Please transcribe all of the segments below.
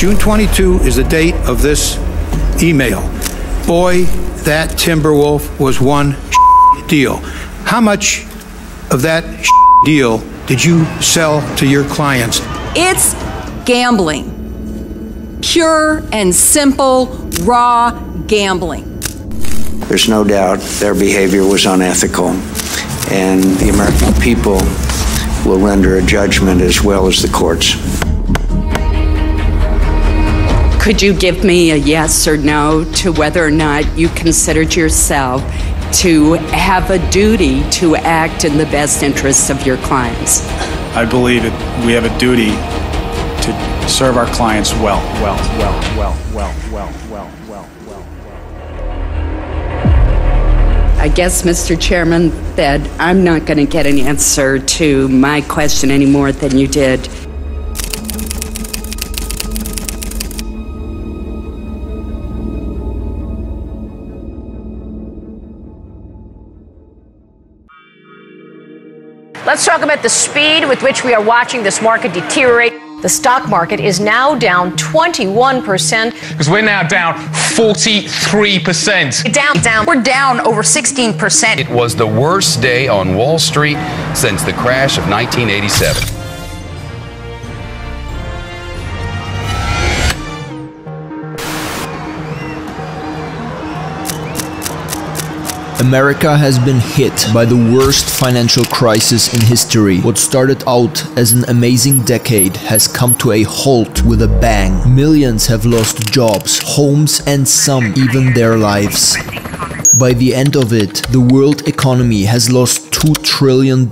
June 22 is the date of this email. Boy, that Timberwolf was one deal. How much of that deal did you sell to your clients? It's gambling. Pure and simple, raw gambling. There's no doubt their behavior was unethical, and the American people will render a judgment as well as the courts. Could you give me a yes or no to whether or not you considered yourself to have a duty to act in the best interests of your clients? I believe that we have a duty to serve our clients well. I guess, Mr. Chairman, that I'm not going to get an answer to my question any more than you did. Let's talk about the speed with which we are watching this market deteriorate. The stock market is now down 21%. Because we're now down 43%. Down. We're down over 16%. It was the worst day on Wall Street since the crash of 1987. America has been hit by the worst financial crisis in history. What started out as an amazing decade has come to a halt with a bang. Millions have lost jobs, homes, and some even their lives. By the end of it, the world economy has lost $2 trillion,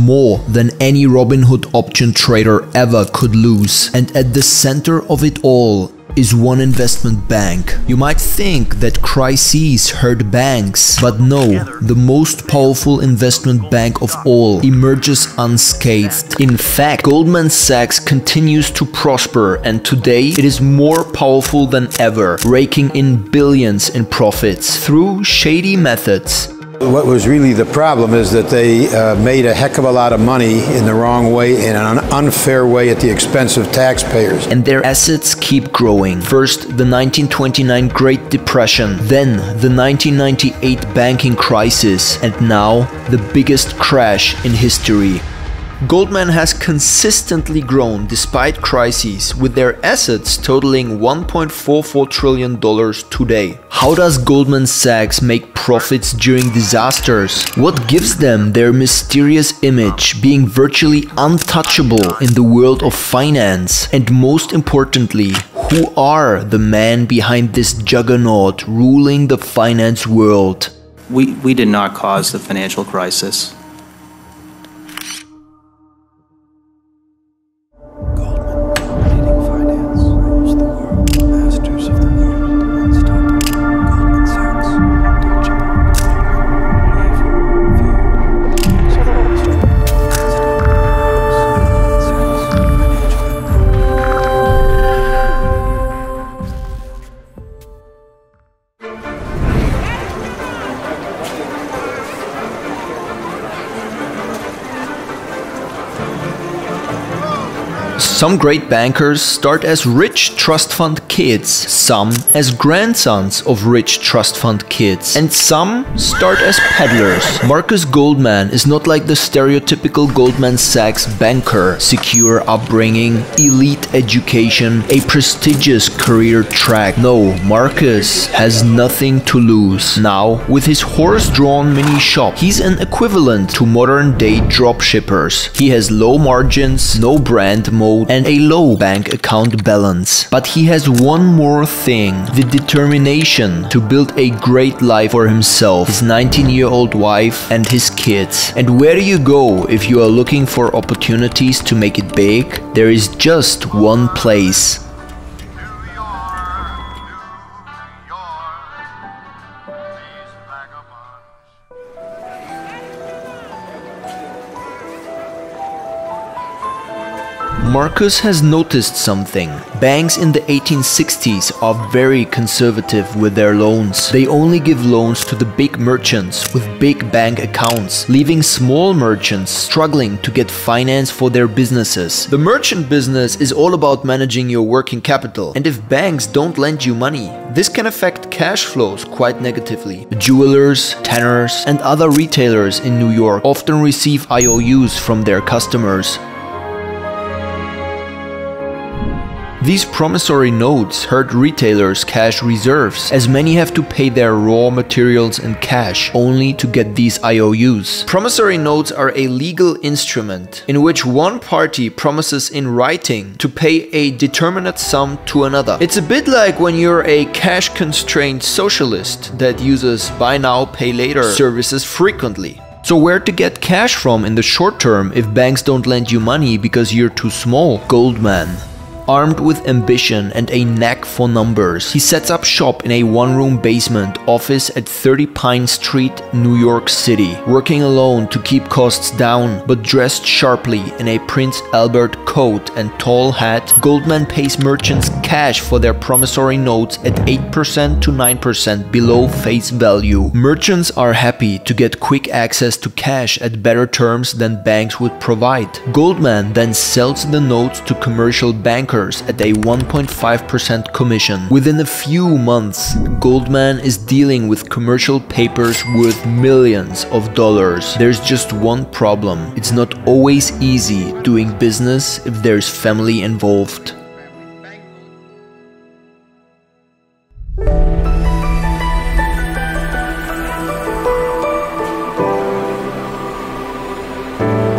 more than any Robinhood option trader ever could lose. And at the center of it all is one investment bank. You might think that crises hurt banks, but no, the most powerful investment bank of all emerges unscathed. In fact, Goldman Sachs continues to prosper, and today it is more powerful than ever, raking in billions in profits through shady methods. What was really the problem is that they made a heck of a lot of money in the wrong way, in an unfair way, at the expense of taxpayers. And their assets keep growing. First, the 1929 Great Depression, then the 1998 banking crisis, and now the biggest crash in history. Goldman has consistently grown despite crises, with their assets totaling $1.44 trillion today. How does Goldman Sachs make profits during disasters? What gives them their mysterious image, being virtually untouchable in the world of finance? And most importantly, who are the men behind this juggernaut ruling the finance world? We did not cause the financial crisis. Some great bankers start as rich trust fund kids, some as grandsons of rich trust fund kids, and some start as peddlers. Marcus Goldman is not like the stereotypical Goldman Sachs banker. Secure upbringing, elite education, a prestigious career track. No, Marcus has nothing to lose. Now, with his horse-drawn mini shop, he's an equivalent to modern-day dropshippers. He has low margins, no brand mode, and a low bank account balance. But he has one more thing: the determination to build a great life for himself, his 19-year-old wife, and his kids. And where do you go if you are looking for opportunities to make it big? There is just one place. Marcus has noticed something. Banks in the 1860s are very conservative with their loans. They only give loans to the big merchants with big bank accounts, leaving small merchants struggling to get finance for their businesses. The merchant business is all about managing your working capital, and if banks don't lend you money, this can affect cash flows quite negatively. The jewelers, tanners, and other retailers in New York often receive IOUs from their customers. These promissory notes hurt retailers' cash reserves, as many have to pay their raw materials in cash only to get these IOUs. Promissory notes are a legal instrument in which one party promises in writing to pay a determinate sum to another. It's a bit like when you're a cash-constrained socialist that uses buy now, pay later services frequently. So where to get cash from in the short term if banks don't lend you money because you're too small? Goldman. Armed with ambition and a knack for numbers, he sets up shop in a one-room basement office at 30 Pine Street, New York City, working alone to keep costs down, but dressed sharply in a Prince Albert coat and tall hat. Goldman pays merchants cash for their promissory notes at 8% to 9% below face value. Merchants are happy to get quick access to cash at better terms than banks would provide. Goldman then sells the notes to commercial bankers at a 1.5% commission. Within a few months, Goldman is dealing with commercial papers worth millions of dollars. There's just one problem. It's not always easy doing business if there's family involved.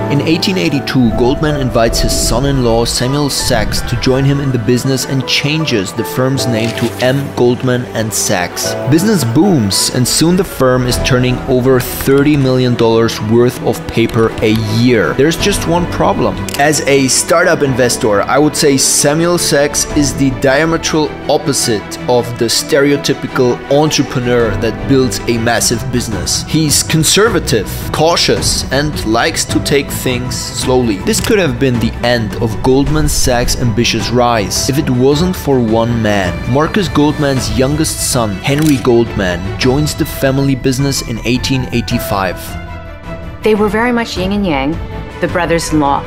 In 1882, Goldman invites his son-in-law Samuel Sachs to join him in the business and changes the firm's name to M. Goldman & Sachs. Business booms, and soon the firm is turning over $30 million worth of paper a year. There's just one problem. As a startup investor, I would say Samuel Sachs is the diametral opposite of the stereotypical entrepreneur that builds a massive business. He's conservative, cautious, and likes to take things slowly. This could have been the end of Goldman Sachs' ambitious rise if it wasn't for one man. Marcus Goldman's youngest son, Henry Goldman, joins the family business in 1885. They were very much yin and yang, the brothers-in-law.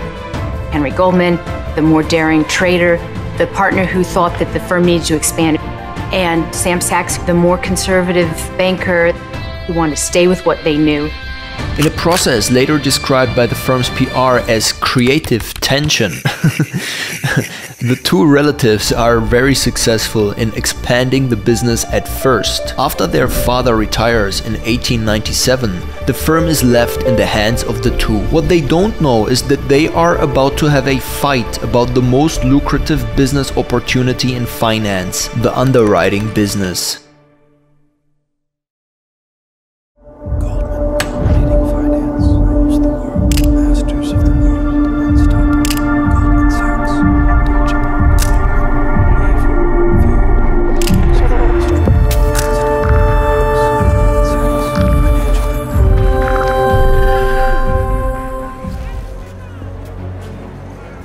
Henry Goldman, the more daring trader, the partner who thought that the firm needed to expand, and Sam Sachs, the more conservative banker who wanted to stay with what they knew. In a process later described by the firm's PR as creative tension, the two relatives are very successful in expanding the business at first. After their father retires in 1897, the firm is left in the hands of the two. What they don't know is that they are about to have a fight about the most lucrative business opportunity in finance, the underwriting business.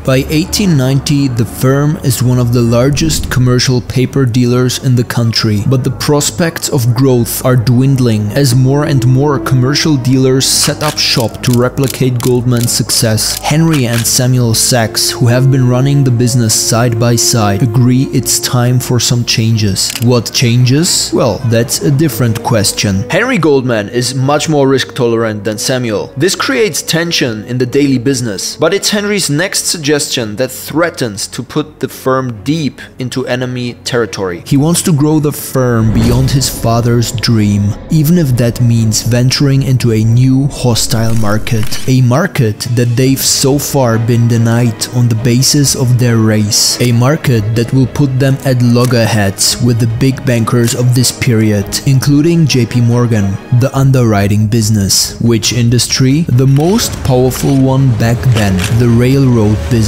By 1890, the firm is one of the largest commercial paper dealers in the country, but the prospects of growth are dwindling as more and more commercial dealers set up shop to replicate Goldman's success. Henry and Samuel Sachs, who have been running the business side by side, agree it's time for some changes. What changes? Well, that's a different question. Henry Goldman is much more risk-tolerant than Samuel. This creates tension in the daily business, but it's Henry's next suggestion that threatens to put the firm deep into enemy territory. He wants to grow the firm beyond his father's dream, even if that means venturing into a new hostile market. A market that they've so far been denied on the basis of their race. A market that will put them at loggerheads with the big bankers of this period, including J.P. Morgan, the underwriting business. Which industry? The most powerful one back then, the railroad business.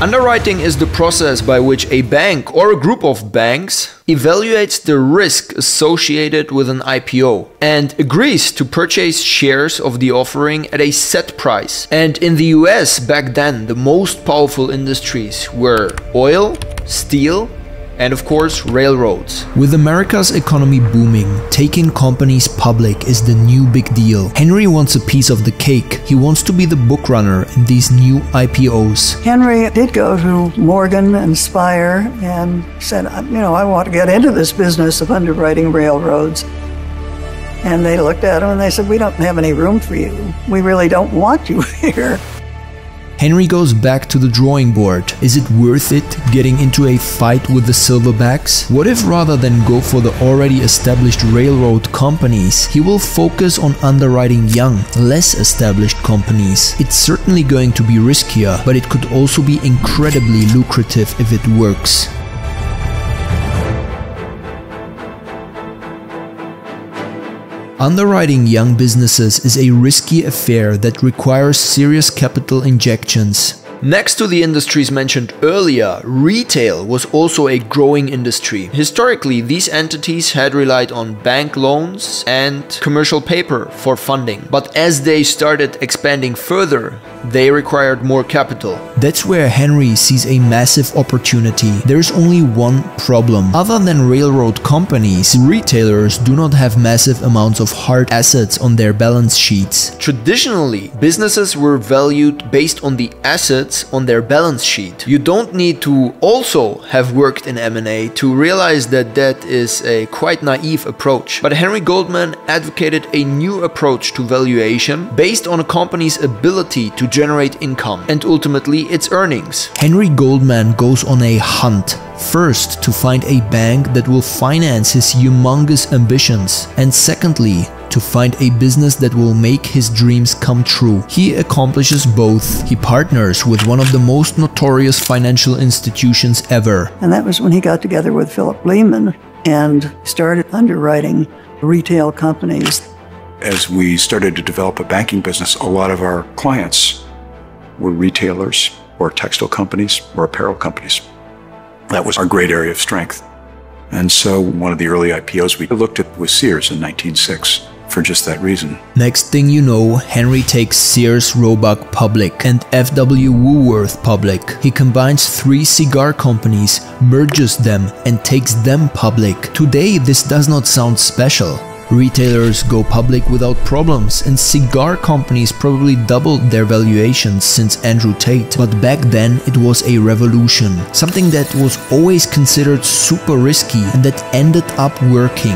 Underwriting is the process by which a bank or a group of banks evaluates the risk associated with an IPO and agrees to purchase shares of the offering at a set price. And in the US back then, the most powerful industries were oil, steel, and of course railroads. With America's economy booming, taking companies public is the new big deal. Henry wants a piece of the cake. He wants to be the book runner in these new IPOs. Henry did go to Morgan and Spire and said, you know, I want to get into this business of underwriting railroads. And they looked at him and they said, we don't have any room for you. We really don't want you here. Henry goes back to the drawing board. Is it worth it getting into a fight with the silverbacks? What if rather than go for the already established railroad companies, he will focus on underwriting young, less established companies? It's certainly going to be riskier, but it could also be incredibly lucrative if it works. Underwriting young businesses is a risky affair that requires serious capital injections. Next to the industries mentioned earlier, retail was also a growing industry. Historically, these entities had relied on bank loans and commercial paper for funding. But as they started expanding further, they required more capital. That's where Henry sees a massive opportunity. There's only one problem. Other than railroad companies, retailers do not have massive amounts of hard assets on their balance sheets. Traditionally, businesses were valued based on the assets on their balance sheet. You don't need to also have worked in M&A to realize that that is a quite naive approach. But Henry Goldman advocated a new approach to valuation based on a company's ability to generate income and ultimately its earnings. Henry Goldman goes on a hunt. First, to find a bank that will finance his humongous ambitions, and secondly, to find a business that will make his dreams come true. He accomplishes both. He partners with one of the most notorious financial institutions ever. And that was when he got together with Philip Lehman and started underwriting retail companies. As we started to develop a banking business, a lot of our clients were retailers or textile companies or apparel companies. That was our great area of strength. And so one of the early IPOs we looked at was Sears in 1906. For just that reason. Next thing you know, Henry takes Sears Roebuck public and F.W. Woolworth public. He combines three cigar companies, merges them, and takes them public. Today, this does not sound special. Retailers go public without problems, and cigar companies probably doubled their valuations since Andrew Tate. But back then, it was a revolution, something that was always considered super risky and that ended up working.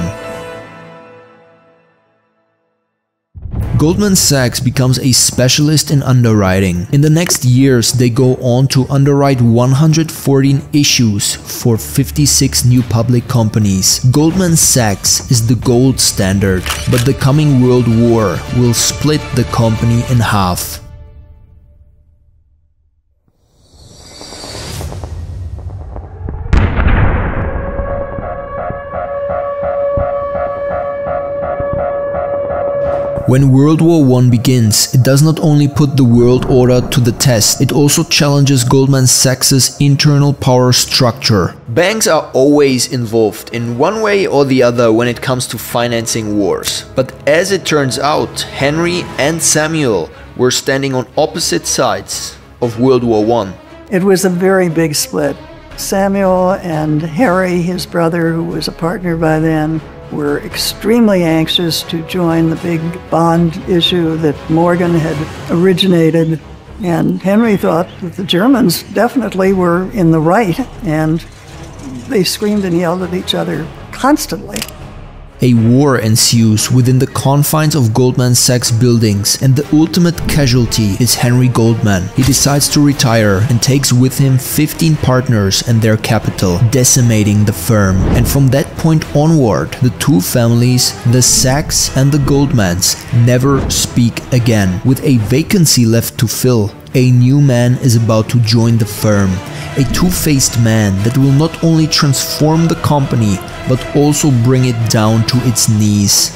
Goldman Sachs becomes a specialist in underwriting. In the next years, they go on to underwrite 114 issues for 56 new public companies. Goldman Sachs is the gold standard, but the coming World War will split the company in half. When World War I begins, it does not only put the world order to the test, it also challenges Goldman Sachs' internal power structure. Banks are always involved in one way or the other when it comes to financing wars. But as it turns out, Henry and Samuel were standing on opposite sides of World War I. It was a very big split. Samuel and Harry, his brother, who was a partner by then, were extremely anxious to join the big bond issue that Morgan had originated. And Henry thought that the Germans definitely were in the right, and they screamed and yelled at each other constantly. A war ensues within the confines of Goldman Sachs buildings, and the ultimate casualty is Henry Goldman. He decides to retire and takes with him 15 partners and their capital, decimating the firm. And from that point onward, the two families, the Sachs and the Goldmans, never speak again. With a vacancy left to fill, a new man is about to join the firm. A two-faced man that will not only transform the company, but also bring it down to its knees.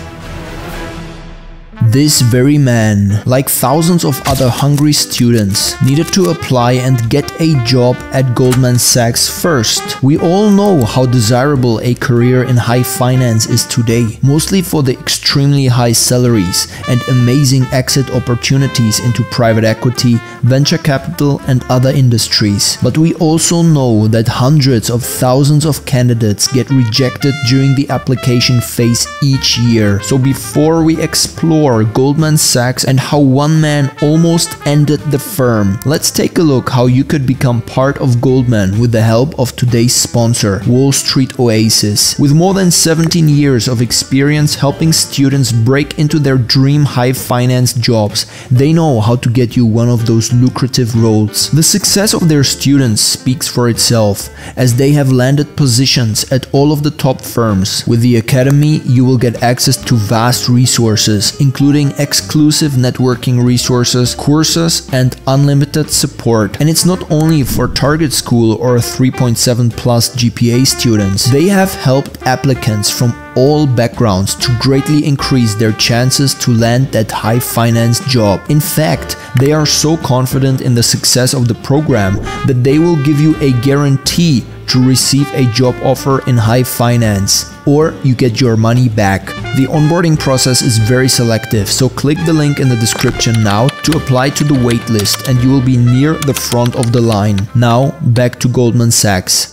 This very man, like thousands of other hungry students, needed to apply and get a job at Goldman Sachs first. We all know how desirable a career in high finance is today, mostly for the extremely high salaries and amazing exit opportunities into private equity, venture capital and other industries. But we also know that hundreds of thousands of candidates get rejected during the application phase each year. So before we explore Goldman Sachs and how one man almost ended the firm, let's take a look how you could become part of Goldman with the help of today's sponsor, Wall Street Oasis. With more than 17 years of experience helping students break into their dream high finance jobs, they know how to get you one of those lucrative roles. The success of their students speaks for itself, as they have landed positions at all of the top firms. With the academy, you will get access to vast resources, including exclusive networking resources, courses, and unlimited support. And it's not only for target school or 3.7 plus GPA students. They have helped applicants from all backgrounds to greatly increase their chances to land that high finance job. In fact, they are so confident in the success of the program that they will give you a guarantee to receive a job offer in high finance, or you get your money back. The onboarding process is very selective, so click the link in the description now to apply to the waitlist and you will be near the front of the line. Now, back to Goldman Sachs.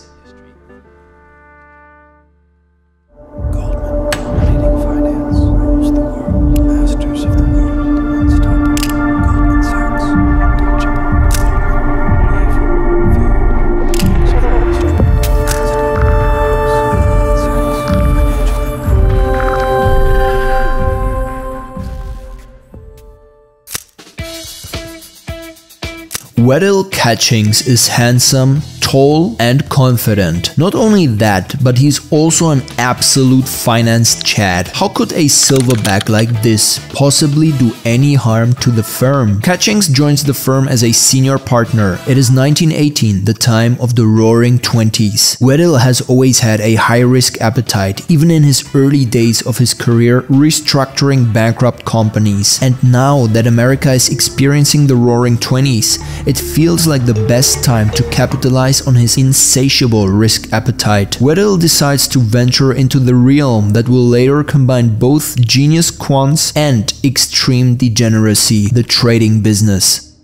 Waddill Catchings is handsome, tall and confident. Not only that, but he's also an absolute finance Chad. How could a silverback like this possibly do any harm to the firm? Catchings joins the firm as a senior partner. It is 1918, the time of the roaring 20s. Waddill has always had a high-risk appetite, even in his early days of his career restructuring bankrupt companies. And now that America is experiencing the roaring 20s, it feels like the best time to capitalize on his insatiable risk appetite. Waddill decides to venture into the realm that will later combine both genius quants and extreme degeneracy, the trading business.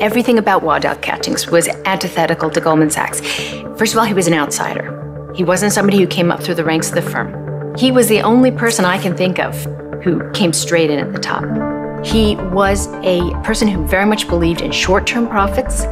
Everything about Waddill Catchings was antithetical to Goldman Sachs. First of all, he was an outsider. He wasn't somebody who came up through the ranks of the firm. He was the only person I can think of who came straight in at the top. He was a person who very much believed in short-term profits,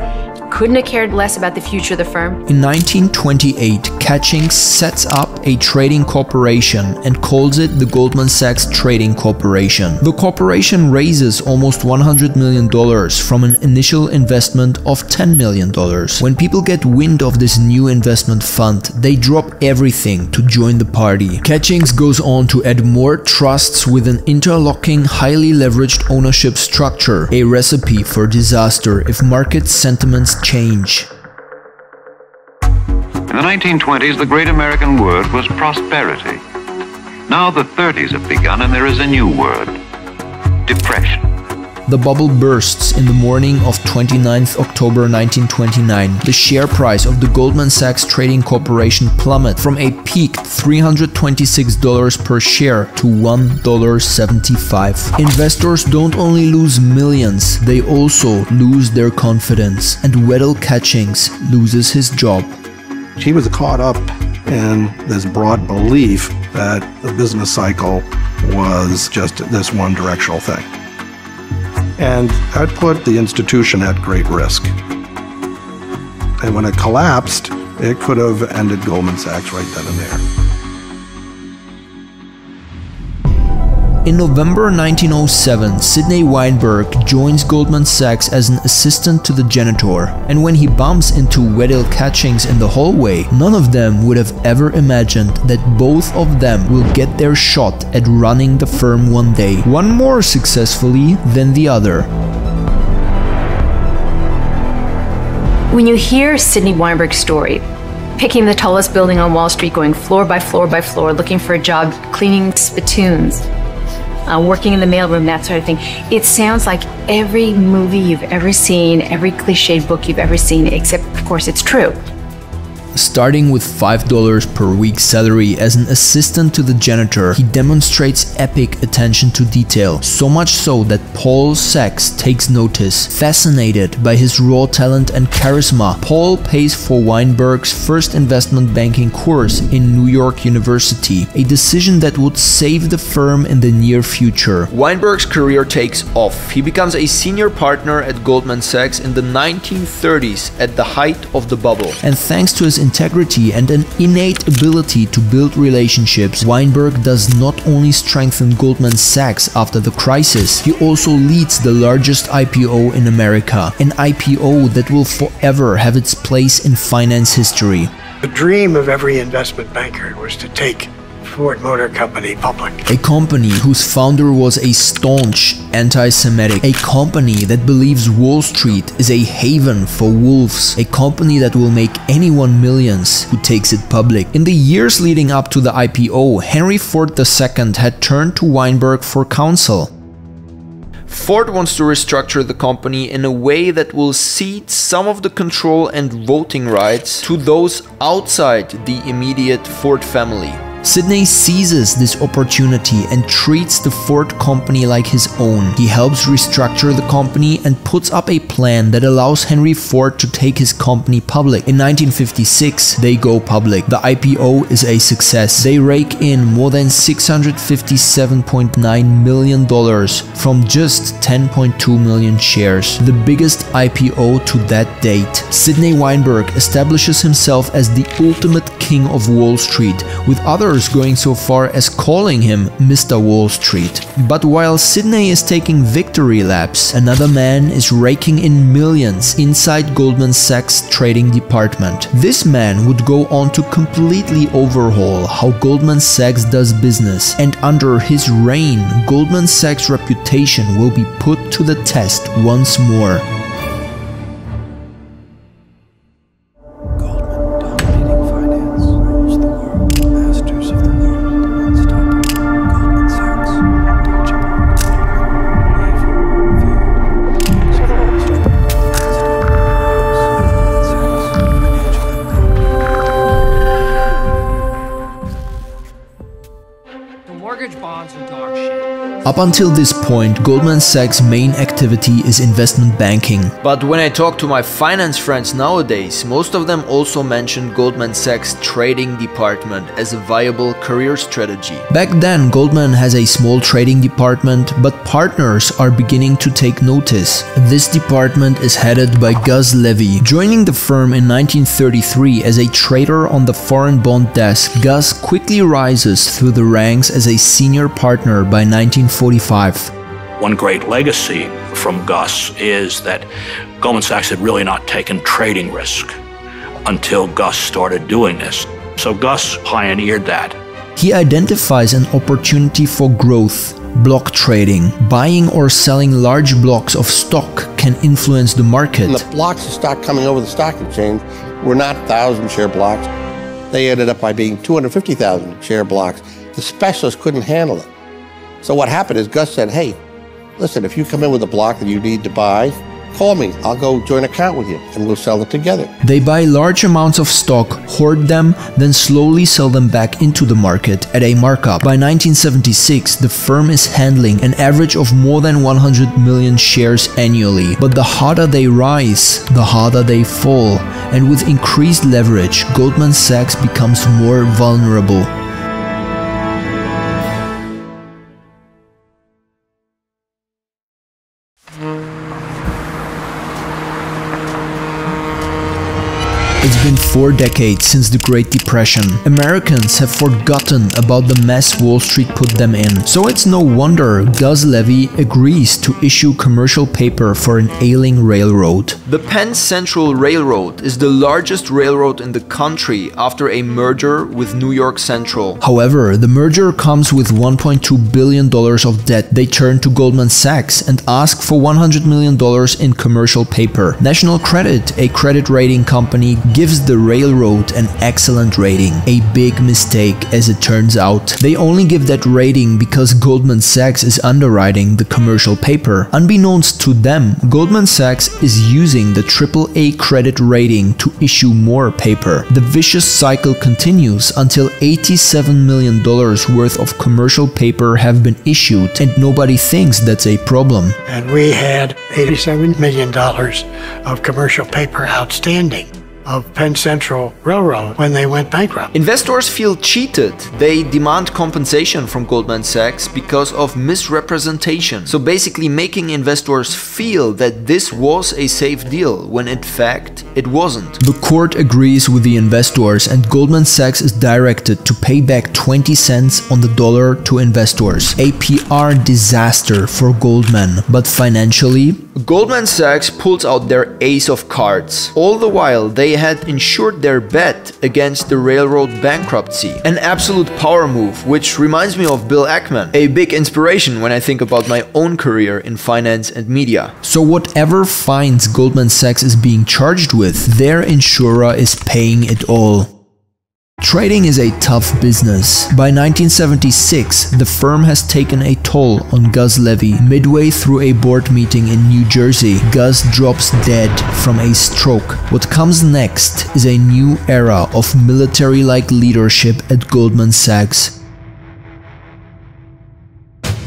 couldn't have cared less about the future of the firm. In 1928, Catchings sets up a trading corporation and calls it the Goldman Sachs Trading Corporation. The corporation raises almost $100 million from an initial investment of $10 million. When people get wind of this new investment fund, they drop everything to join the party. Catchings goes on to add more trusts with an interlocking, highly leveraged ownership structure, a recipe for disaster if market sentiments change. In the 1920s, the great American word was prosperity. Now the 30s have begun and there is a new word, depression. The bubble bursts in the morning of 29th October 1929. The share price of the Goldman Sachs Trading Corporation plummeted from a peaked $326 per share to $1.75. Investors don't only lose millions, they also lose their confidence. And Waddill Catchings loses his job. He was caught up in this broad belief that the business cycle was just this one directional thing. And that put the institution at great risk. And when it collapsed, it could have ended Goldman Sachs right then and there. In November 1907, Sidney Weinberg joins Goldman Sachs as an assistant to the janitor, and when he bumps into Waddill Catchings in the hallway, none of them would have ever imagined that both of them will get their shot at running the firm one day, one more successfully than the other. When you hear Sidney Weinberg's story, picking the tallest building on Wall Street, going floor by floor by floor, looking for a job, cleaning spittoons, working in the mailroom, that sort of thing. It sounds like every movie you've ever seen, every cliched book you've ever seen, except, of course, it's true. Starting with $5 per week salary as an assistant to the janitor, he demonstrates epic attention to detail, so much so that Paul Sachs takes notice. Fascinated by his raw talent and charisma, Paul pays for Weinberg's first investment banking course in New York University, a decision that would save the firm in the near future. Weinberg's career takes off. He becomes a senior partner at Goldman Sachs in the 1930s at the height of the bubble. And thanks to his integrity and an innate ability to build relationships, Weinberg does not only strengthen Goldman Sachs after the crisis, he also leads the largest IPO in America, an IPO that will forever have its place in finance history. The dream of every investment banker was to take Ford Motor Company public. A company whose founder was a staunch anti-Semitic. A company that believes Wall Street is a haven for wolves. A company that will make anyone millions who takes it public. In the years leading up to the IPO, Henry Ford II had turned to Weinberg for counsel. Ford wants to restructure the company in a way that will cede some of the control and voting rights to those outside the immediate Ford family. Sidney seizes this opportunity and treats the Ford company like his own. He helps restructure the company and puts up a plan that allows Henry Ford to take his company public. In 1956, they go public. The IPO is a success. They rake in more than $657.9 million from just 10.2 million shares, the biggest IPO to that date. Sidney Weinberg establishes himself as the ultimate king of Wall Street, with other going so far as calling him Mr. Wall Street. But while Sidney is taking victory laps, another man is raking in millions inside Goldman Sachs' trading department. This man would go on to completely overhaul how Goldman Sachs does business, and under his reign, Goldman Sachs' reputation will be put to the test once more. Up until this point, Goldman Sachs' main activity is investment banking. But when I talk to my finance friends nowadays, most of them also mention Goldman Sachs' trading department as a viable career strategy. Back then, Goldman has a small trading department, but partners are beginning to take notice. This department is headed by Gus Levy. Joining the firm in 1933 as a trader on the foreign bond desk, Gus quickly rises through the ranks as a senior partner by 1945. One great legacy from Gus is that Goldman Sachs had really not taken trading risk until Gus started doing this. So Gus pioneered that. He identifies an opportunity for growth. Block trading. Buying or selling large blocks of stock can influence the market. The blocks of stock coming over the stock exchange were not 1,000 share blocks. They ended up by being 250,000 share blocks. The specialists couldn't handle it. So what happened is Gus said, hey, listen, if you come in with a block that you need to buy, call me. I'll go join an account with you and we'll sell it together. They buy large amounts of stock, hoard them, then slowly sell them back into the market at a markup. By 1976, the firm is handling an average of more than 100 million shares annually. But the harder they rise, the harder they fall. And with increased leverage, Goldman Sachs becomes more vulnerable. It's been 4 decades since the Great Depression. Americans have forgotten about the mess Wall Street put them in. So it's no wonder Gus Levy agrees to issue commercial paper for an ailing railroad. The Penn Central Railroad is the largest railroad in the country after a merger with New York Central. However, the merger comes with $1.2 billion of debt. They turn to Goldman Sachs and ask for $100 million in commercial paper. National Credit, a credit rating company, gives the railroad an excellent rating. A big mistake, as it turns out. They only give that rating because Goldman Sachs is underwriting the commercial paper. Unbeknownst to them, Goldman Sachs is using the AAA credit rating to issue more paper. The vicious cycle continues until $87 million worth of commercial paper have been issued, and nobody thinks that's a problem. And we had $87 million of commercial paper outstanding of Penn Central Railroad when they went bankrupt. Investors feel cheated. They demand compensation from Goldman Sachs because of misrepresentation. So basically making investors feel that this was a safe deal when in fact it wasn't. The court agrees with the investors and Goldman Sachs is directed to pay back 20 cents on the dollar to investors. A PR disaster for Goldman, but financially, Goldman Sachs pulls out their ace of cards. All the while, they had insured their bet against the railroad bankruptcy. An absolute power move, which reminds me of Bill Ackman, a big inspiration when I think about my own career in finance and media. So whatever fines Goldman Sachs is being charged with, their insurer is paying it all. Trading is a tough business. By 1976, the firm has taken a toll on Gus Levy. Midway through a board meeting in New Jersey, Gus drops dead from a stroke. What comes next is a new era of military-like leadership at Goldman Sachs.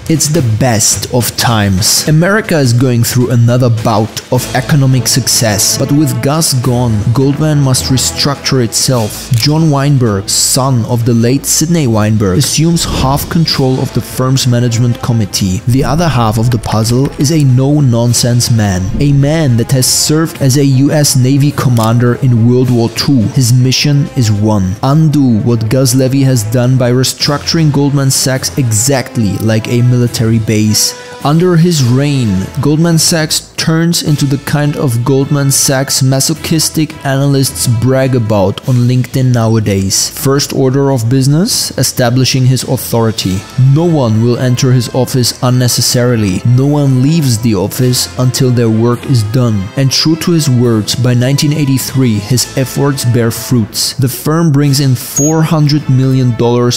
It's the best of times. America is going through another bout of economic success, but with Gus gone, Goldman must restructure itself. John Weinberg, son of the late Sidney Weinberg, assumes half control of the firm's management committee. The other half of the puzzle is a no-nonsense man, a man that has served as a US Navy commander in World War II. His mission is one: undo what Gus Levy has done by restructuring Goldman Sachs exactly like a military base. Under his reign, Goldman Sachs turns into the kind of Goldman Sachs masochistic analysts brag about on LinkedIn nowadays. First order of business, establishing his authority. No one will enter his office unnecessarily. No one leaves the office until their work is done. And true to his words, by 1983, his efforts bear fruits. The firm brings in $400 million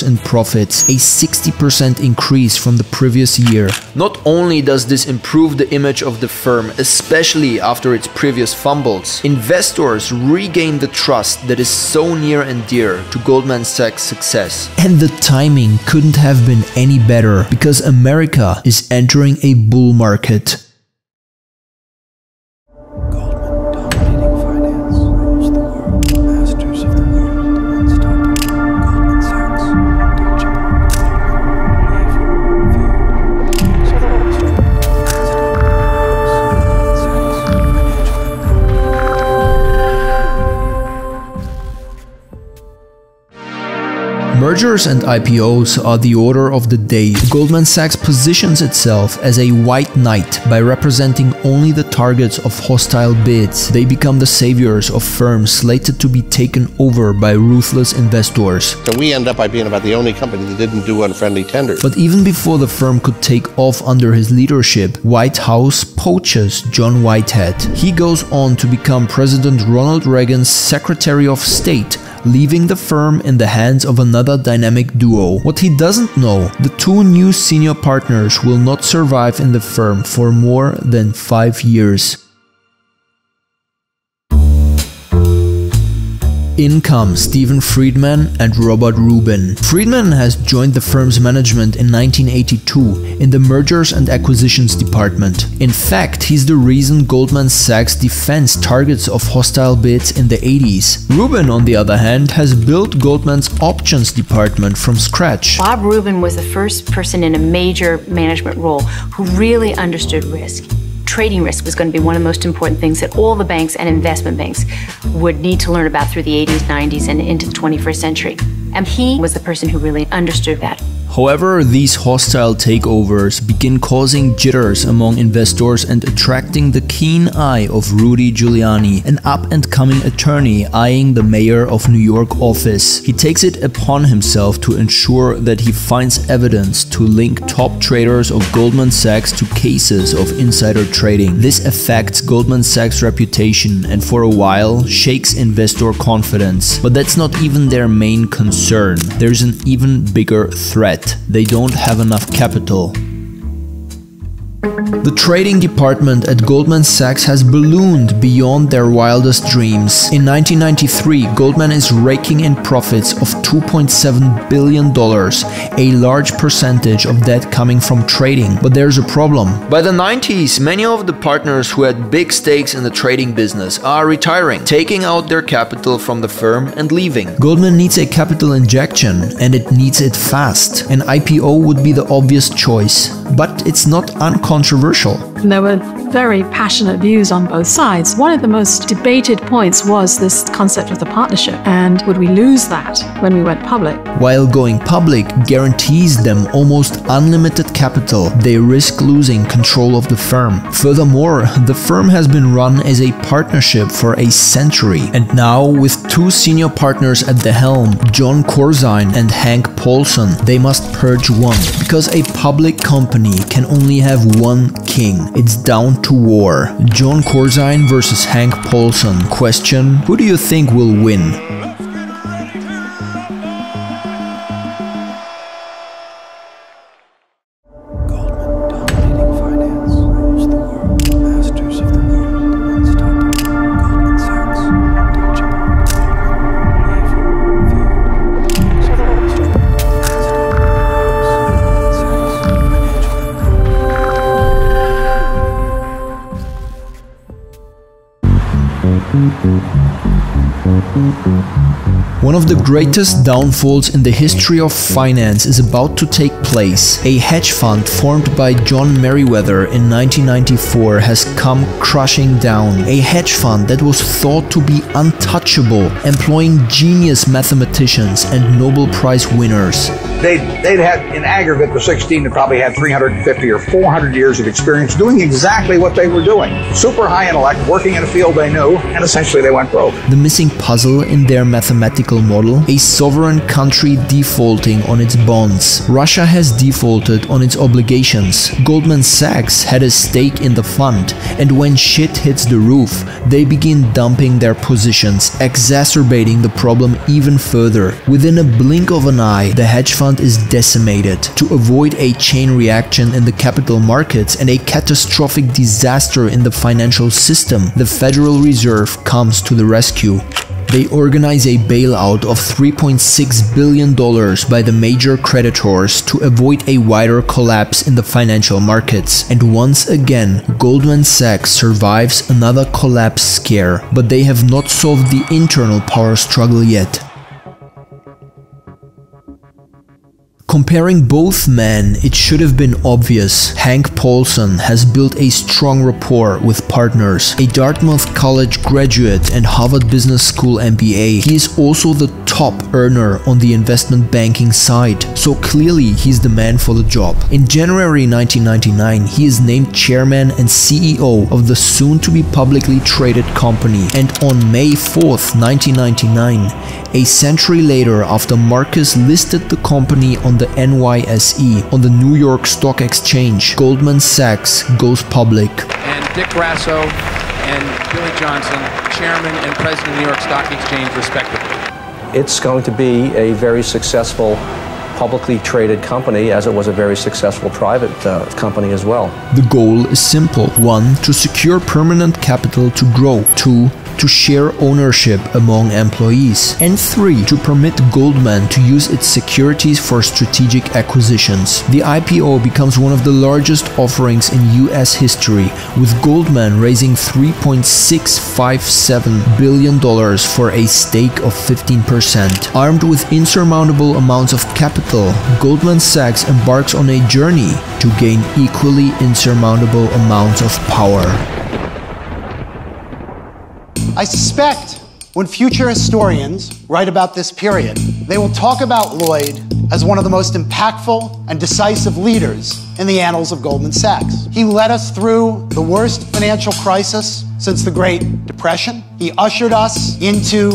in profits, a 60% increase from the previous year. Not only does this improve the image of the firm, especially after its previous fumbles, investors regain the trust that is so near and dear to Goldman Sachs' success. And the timing couldn't have been any better, because America is entering a bull market. Mergers and IPOs are the order of the day. Goldman Sachs positions itself as a white knight by representing only the targets of hostile bids. They become the saviors of firms slated to be taken over by ruthless investors. So we end up by being about the only company that didn't do unfriendly tenders. But even before the firm could take off under his leadership, White House poaches John Whitehead. He goes on to become President Ronald Reagan's Secretary of State, leaving the firm in the hands of another dynamic duo. What he doesn't know, the two new senior partners will not survive in the firm for more than 5 years. In come Stephen Friedman and Robert Rubin. Friedman has joined the firm's management in 1982 in the Mergers and Acquisitions department. In fact, he's the reason Goldman Sachs defends targets of hostile bids in the 80s. Rubin, on the other hand, has built Goldman's options department from scratch. Bob Rubin was the first person in a major management role who really understood risk. Trading risk was going to be one of the most important things that all the banks and investment banks would need to learn about through the 80s, 90s, and into the 21st century. And he was the person who really understood that. However, these hostile takeovers began causing jitters among investors and attracting the keen eye of Rudy Giuliani, an up-and-coming attorney eyeing the mayor of New York office. He takes it upon himself to ensure that he finds evidence to link top traders of Goldman Sachs to cases of insider trading. This affects Goldman Sachs' reputation and for a while shakes investor confidence. But that's not even their main concern. There's an even bigger threat. They don't have enough capital. The trading department at Goldman Sachs has ballooned beyond their wildest dreams. In 1993, Goldman is raking in profits of $2.7 billion, a large percentage of that coming from trading. But there's a problem. By the 90s, many of the partners who had big stakes in the trading business are retiring, taking out their capital from the firm and leaving. Goldman needs a capital injection, and it needs it fast. An IPO would be the obvious choice, but it's not uncontroversial. There were very passionate views on both sides. One of the most debated points was this concept of the partnership, and would we lose that when we went public? While going public guarantees them almost unlimited capital, they risk losing control of the firm. Furthermore, the firm has been run as a partnership for a century, and now with two senior partners at the helm, Jon Corzine and Hank Paulson, they must purge one, because a public company can only have one king. It's down to war. Jon Corzine versus Hank Paulson. Question: who do you think will win? One of the greatest downfalls in the history of finance is about to take place. A hedge fund formed by John Merriweather in 1994 has come crashing down. A hedge fund that was thought to be untouchable, employing genius mathematicians and Nobel Prize winners. They'd had, in aggregate, the 16 that probably had 350 or 400 years of experience doing exactly what they were doing. Super high intellect, working in a field they knew, and essentially they went broke. The missing puzzle in their mathematical model? A sovereign country defaulting on its bonds. Russia has defaulted on its obligations. Goldman Sachs had a stake in the fund, and when shit hits the roof, they begin dumping their positions, exacerbating the problem even further. Within a blink of an eye, the hedge fund is decimated. To avoid a chain reaction in the capital markets and a catastrophic disaster in the financial system, the Federal Reserve comes to the rescue. They organize a bailout of $3.6 billion by the major creditors to avoid a wider collapse in the financial markets. And once again, Goldman Sachs survives another collapse scare, but they have not solved the internal power struggle yet. Comparing both men, it should have been obvious. Hank Paulson has built a strong rapport with partners. A Dartmouth College graduate and Harvard Business School MBA, he is also the top earner on the investment banking side, so clearly he's the man for the job. In January 1999, he is named chairman and CEO of the soon-to-be publicly traded company. And on May 4th, 1999, a century later, after Marcus listed the company on the NYSE, on the New York Stock Exchange, Goldman Sachs goes public. And Dick Grasso and Billy Johnson, chairman and president of the New York Stock Exchange, respectively. It's going to be a very successful publicly traded company, as it was a very successful private company as well. The goal is simple. 1. To secure permanent capital to grow. 2. To share ownership among employees. And 3. To permit Goldman to use its securities for strategic acquisitions. The IPO becomes one of the largest offerings in US history, with Goldman raising $3.657 billion for a stake of 15%. Armed with insurmountable amounts of capital, Goldman Sachs embarks on a journey to gain equally insurmountable amounts of power. I suspect when future historians write about this period, they will talk about Lloyd as one of the most impactful and decisive leaders in the annals of Goldman Sachs. He led us through the worst financial crisis since the Great Depression. He ushered us into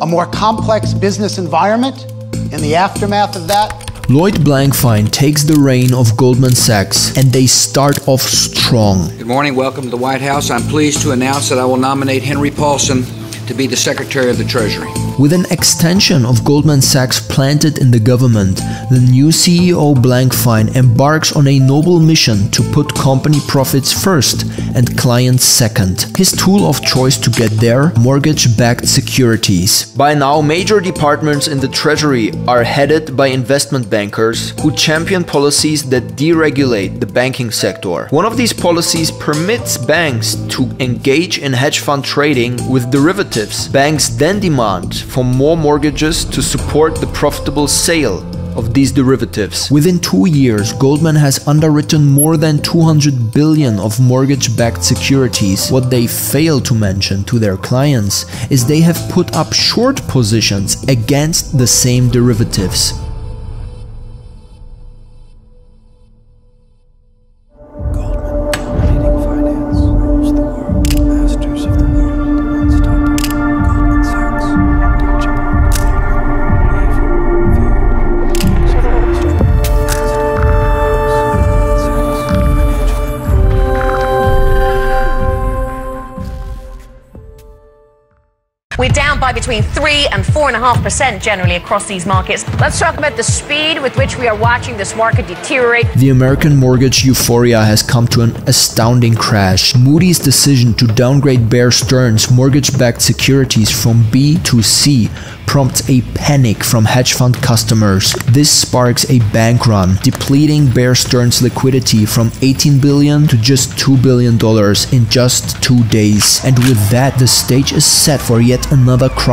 a more complex business environment in the aftermath of that. Lloyd Blankfein takes the reign of Goldman Sachs, and they start off strong. Good morning, welcome to the White House. I'm pleased to announce that I will nominate Henry Paulson to be the Secretary of the Treasury. With an extension of Goldman Sachs planted in the government, the new CEO Blankfein embarks on a noble mission to put company profits first and clients second. His tool of choice to get there, mortgage-backed securities. By now, major departments in the Treasury are headed by investment bankers who champion policies that deregulate the banking sector. One of these policies permits banks to engage in hedge fund trading with derivatives. Banks then demand for more mortgages to support the profitable sale of these derivatives. Within 2 years, Goldman has underwritten more than 200 billion of mortgage-backed securities. What they fail to mention to their clients is they have put up short positions against the same derivatives. Between 3% and 4.5% generally across these markets. Let's talk about the speed with which we are watching this market deteriorate. The American mortgage euphoria has come to an astounding crash. Moody's decision to downgrade Bear Stearns' mortgage-backed securities from B to C prompts a panic from hedge fund customers. This sparks a bank run, depleting Bear Stearns' liquidity from $18 billion to just $2 billion in just 2 days. And with that, the stage is set for yet another crisis.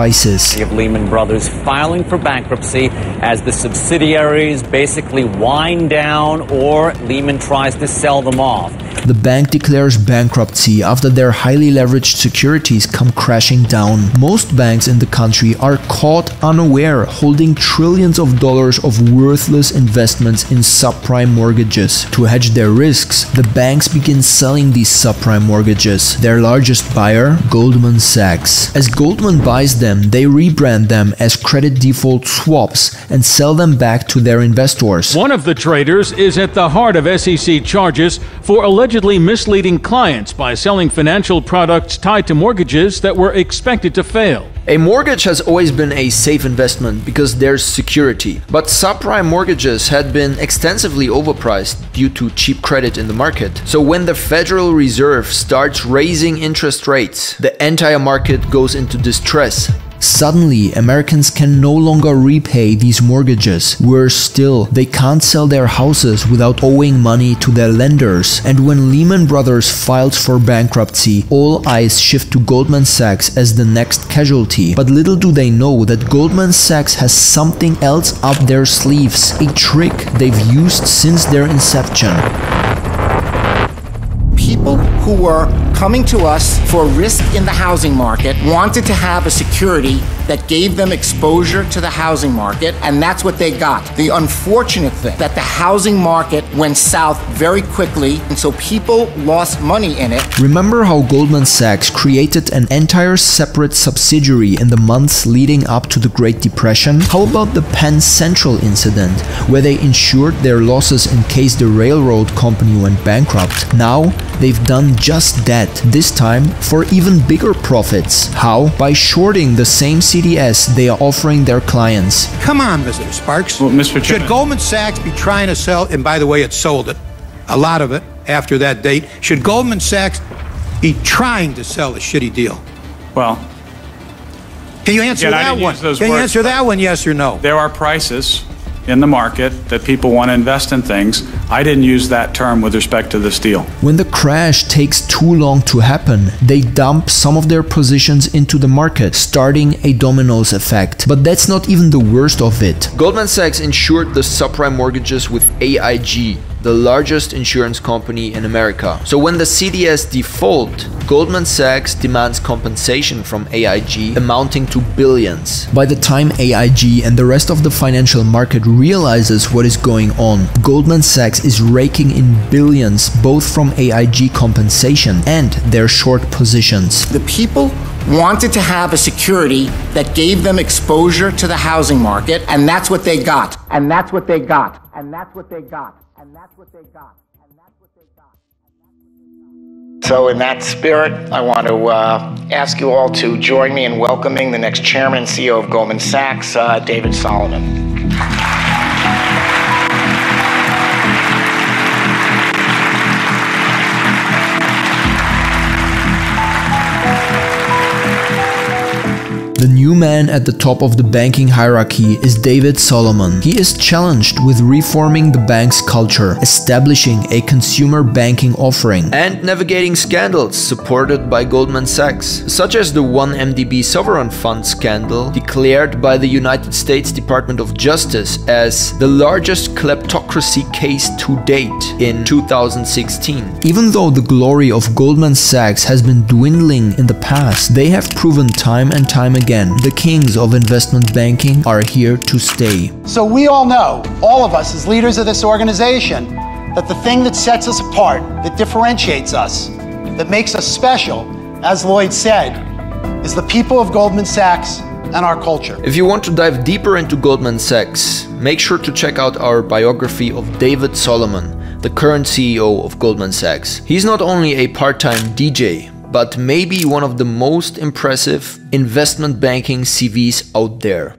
Of Lehman Brothers filing for bankruptcy as the subsidiaries basically wind down or Lehman tries to sell them off. The bank declares bankruptcy after their highly leveraged securities come crashing down. Most banks in the country are caught unaware, holding trillions of dollars of worthless investments in subprime mortgages. To hedge their risks, the banks begin selling these subprime mortgages. Their largest buyer, Goldman Sachs. As Goldman buys them, they rebrand them as credit default swaps and sell them back to their investors. One of the traders is at the heart of SEC charges for alleged misleading clients by selling financial products tied to mortgages that were expected to fail. A mortgage has always been a safe investment because there's security, but subprime mortgages had been extensively overpriced due to cheap credit in the market. So when the Federal Reserve starts raising interest rates, the entire market goes into distress. Suddenly, Americans can no longer repay these mortgages. Worse still, they can't sell their houses without owing money to their lenders. And when Lehman Brothers files for bankruptcy, all eyes shift to Goldman Sachs as the next casualty. But little do they know that Goldman Sachs has something else up their sleeves, a trick they've used since their inception. People who were coming to us for risk in the housing market wanted to have a security that gave them exposure to the housing market, and that's what they got. The unfortunate thing that the housing market went south very quickly, and so people lost money in it. Remember how Goldman Sachs created an entire separate subsidiary in the months leading up to the Great Depression? How about the Penn Central incident, where they insured their losses in case the railroad company went bankrupt? Now, they've done just that, this time for even bigger profits. How? By shorting the same CDS they are offering their clients. Come on, Mr. Sparks. Well, Mr. Chairman. Should Goldman Sachs be trying to sell, and by the way, it sold it, a lot of it after that date. Should Goldman Sachs be trying to sell a shitty deal? Well, can you answer that one? Can you answer that one, yes or no? There are prices in the market that people want to invest in things. I didn't use that term with respect to this deal. When the crash takes too long to happen, they dump some of their positions into the market, starting a dominoes effect. But that's not even the worst of it. Goldman Sachs insured the subprime mortgages with AIG, the largest insurance company in America. So when the CDS default, Goldman Sachs demands compensation from AIG amounting to billions. By the time AIG and the rest of the financial market realizes what is going on, Goldman Sachs is raking in billions both from AIG compensation and their short positions. The people wanted to have a security that gave them exposure to the housing market, and that's what they got. And that's what they got. And that's what they got. And that's what they got. And that's what they got. So in that spirit, I want to ask you all to join me in welcoming the next chairman and CEO of Goldman Sachs, David Solomon. The new man at the top of the banking hierarchy is David Solomon. He is challenged with reforming the bank's culture, establishing a consumer banking offering, and navigating scandals supported by Goldman Sachs, such as the 1MDB sovereign fund scandal declared by the United States Department of Justice as the largest kleptocracy case to date in 2016. Even though the glory of Goldman Sachs has been dwindling in the past, they have proven time and time again the kings of investment banking are here to stay. So we all know, all of us as leaders of this organization, that the thing that sets us apart, that differentiates us, that makes us special, as Lloyd said, is the people of Goldman Sachs and our culture. If you want to dive deeper into Goldman Sachs, make sure to check out our biography of David Solomon, the current CEO of Goldman Sachs. He's not only a part-time DJ, but maybe one of the most impressive investment banking CVs out there.